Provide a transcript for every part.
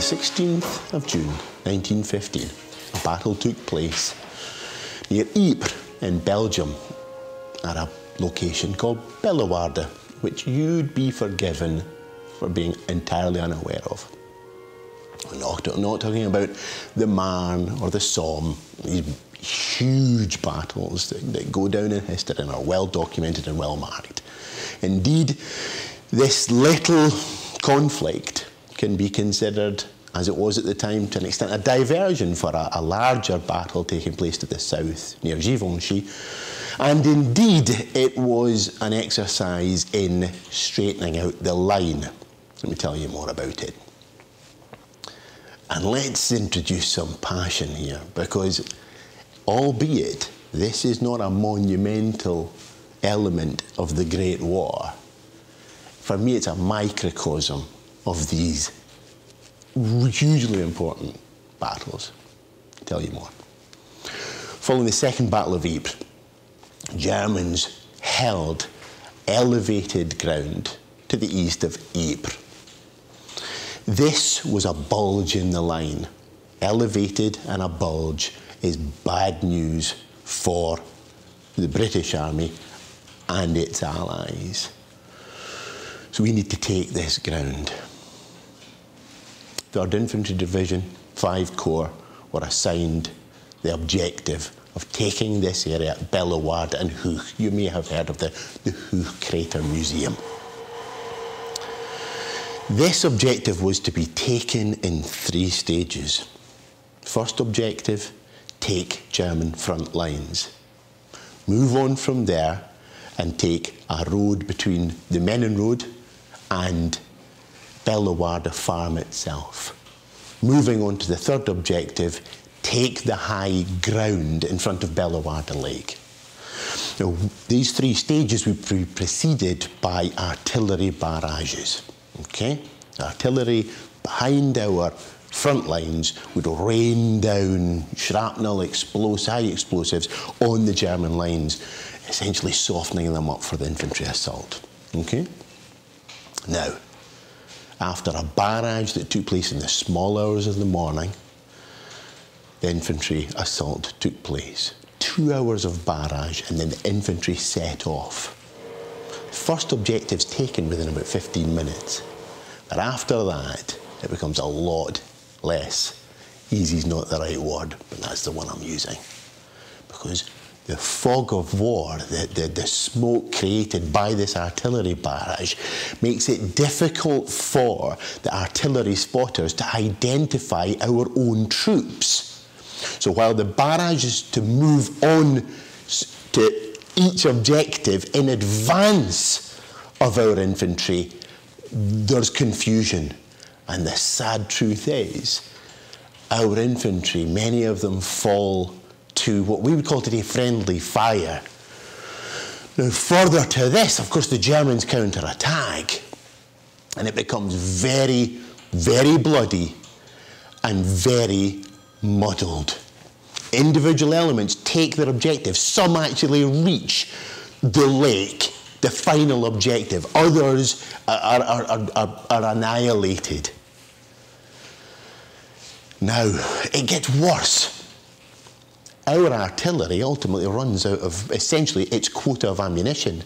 the 16th of June 1915, a battle took place near Ypres in Belgium at a location called Bellewaarde, which you'd be forgiven for being entirely unaware of. We're not talking about the Marne or the Somme, these huge battles that go down in history and are well documented and well marked. Indeed, this little conflict can be considered, as it was at the time to an extent, a diversion for a larger battle taking place to the south near Givenchy. And indeed, it was an exercise in straightening out the line. Let me tell you more about it. And let's introduce some passion here, because albeit this is not a monumental element of the Great War, for me it's a microcosm of these hugely important battles. I'll tell you more. Following the Second Battle of Ypres, Germans held elevated ground to the east of Ypres. This was a bulge in the line. Elevated and a bulge is bad news for the British Army and its allies. So we need to take this ground. 3rd Infantry Division, 5 Corps were assigned the objective of taking this area at Bellewaarde and Hooge. You may have heard of the Hooge Crater Museum. This objective was to be taken in 3 stages. First objective, take German front lines. Move on from there and take a road between the Menin Road and Bellewaarde farm itself. Moving on to the third objective, take the high ground in front of Bellewaarde Lake. Now, these 3 stages would be preceded by artillery barrages. Okay? Artillery behind our front lines would rain down shrapnel, high explosives on the German lines, essentially softening them up for the infantry assault. Okay? Now, after a barrage that took place in the small hours of the morning, the infantry assault took place. 2 hours of barrage, and then the infantry set off. First objectives taken within about 15 minutes. But after that, it becomes a lot less. Easy is not the right word, but that's the one I'm using. Because the fog of war, the smoke created by this artillery barrage makes it difficult for the artillery spotters to identify our own troops. So while the barrage is to move on to each objective in advance of our infantry, there's confusion. And the sad truth is, our infantry, many of them fall to what we would call today friendly fire. Now, further to this, of course, the Germans counter-attack, and it becomes very, very bloody and very muddled. Individual elements take their objectives. Some actually reach the lake, the final objective. Others are annihilated. Now, it gets worse. Our artillery ultimately runs out of, essentially, its quota of ammunition.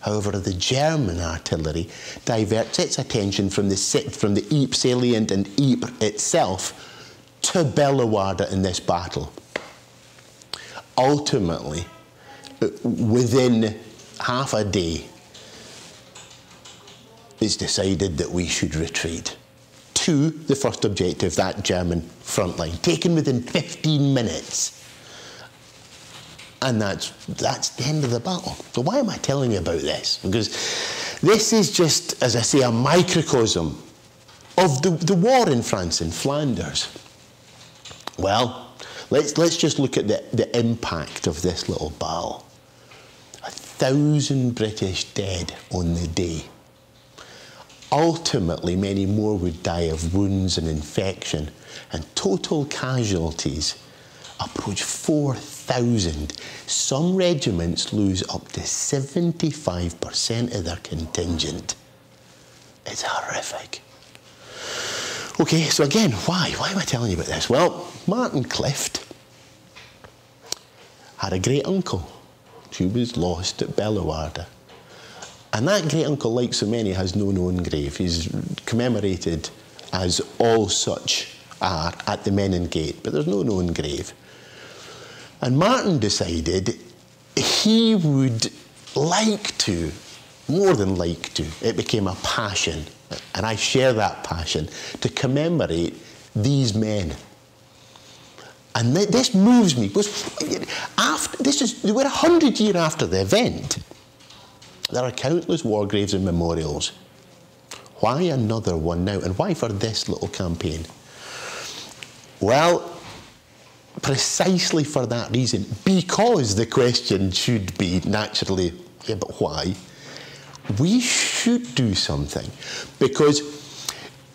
However, the German artillery diverts its attention from the Ypres salient and Ypres itself to Bellewaarde in this battle. Ultimately, within half a day, it's decided that we should retreat to the first objective, that German front line, taken within 15 minutes. And that's the end of the battle. So why am I telling you about this? Because this is just, as I say, a microcosm of the war in France and Flanders. Well, let's just look at the impact of this little battle. 1,000 British dead on the day. Ultimately, many more would die of wounds and infection, and total casualties approach 4,000. Some regiments lose up to 75% of their contingent. It's horrific. Okay, so again, why am I telling you about this? Well, Martin Clift had a great uncle who was lost at Bellewaarde. And that great uncle, like so many, has no known grave. He's commemorated as all such are at the Menin Gate, but there's no known grave. And Martin decided he would like to, more than like to, it became a passion, and I share that passion, to commemorate these men. And this moves me, because after, we're 100 years after the event. There are countless war graves and memorials. Why another one now, and why for this little campaign? Well, precisely for that reason, because the question should be, naturally, yeah, but why? We should do something, because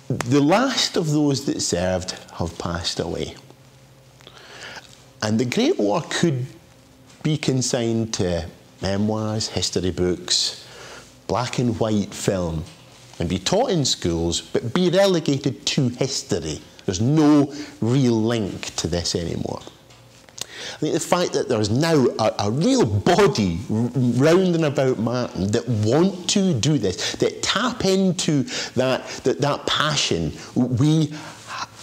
the last of those that served have passed away. And the Great War could be consigned to memoirs, history books, black and white film, and be taught in schools, but be relegated to history. There's no real link to this anymore. I think the fact that there's now a real body round and about Martin that want to do this, that tap into that passion. We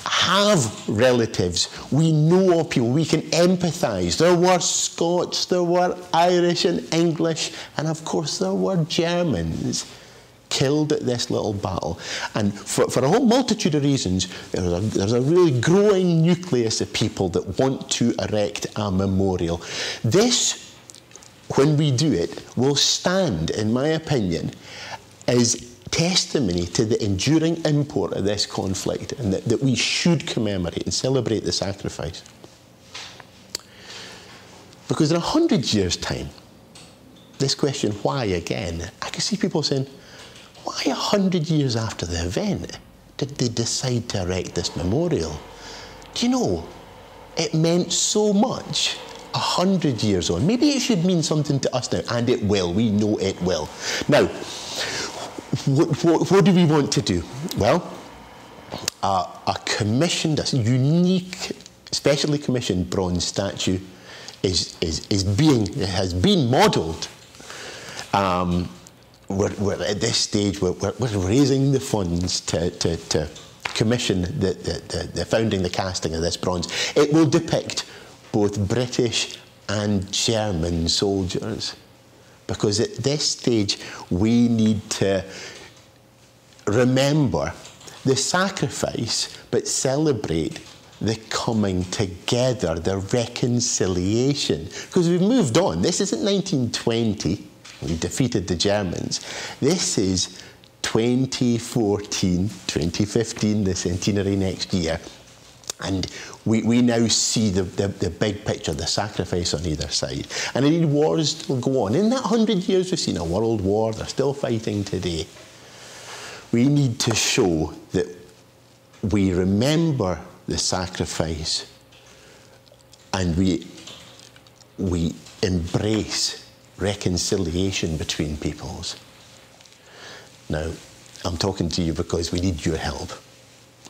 have relatives, we know of people, we can empathise. There were Scots, there were Irish and English, and of course there were Germans killed at this little battle. And for a whole multitude of reasons, there's a really growing nucleus of people that want to erect a memorial. This, when we do it, will stand, in my opinion, as testimony to the enduring import of this conflict, and that we should commemorate and celebrate the sacrifice. Because in 100 years' time, this question, why again? I can see people saying, why 100 years after the event did they decide to erect this memorial? Do you know, it meant so much 100 years on. Maybe it should mean something to us now, and it will, we know it will. Now, what do we want to do? Well, a unique, specially commissioned bronze statue has been modelled. We're at this stage, we're raising the funds to commission the founding, the casting of this bronze. It will depict both British and German soldiers. Because at this stage, we need to remember the sacrifice, but celebrate the coming together, the reconciliation. Because we've moved on. This isn't 1920, we defeated the Germans. This is 2014, 2015, the centenary next year. And we now see the big picture, the sacrifice on either side. And indeed, wars still go on. In that 100 years, we've seen a world war, they're still fighting today. We need to show that we remember the sacrifice, and we embrace reconciliation between peoples. Now, I'm talking to you because we need your help.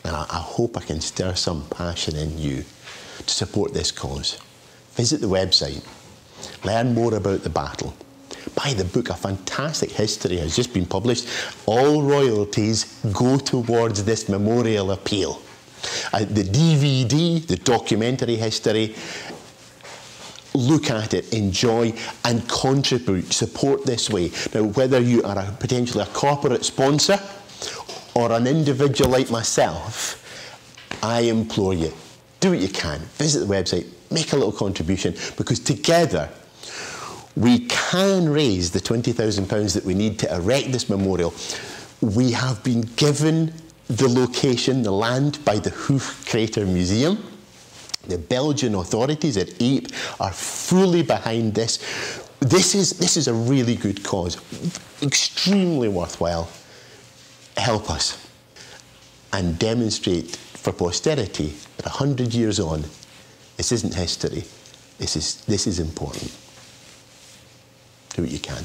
And I hope I can stir some passion in you to support this cause. Visit the website, learn more about the battle, buy the book. A fantastic history has just been published. All royalties go towards this memorial appeal. The DVD, the documentary history, look at it, enjoy, and contribute, support this way. Now, whether you are potentially a corporate sponsor, or an individual like myself, I implore you, do what you can. Visit the website, make a little contribution, because together we can raise the £20,000 that we need to erect this memorial. We have been given the location, the land, by the Hooge Crater Museum. The Belgian authorities at Ypres are fully behind this. This is a really good cause, extremely worthwhile. Help us and demonstrate for posterity that 100 years on, this isn't history, this is important. Do what you can.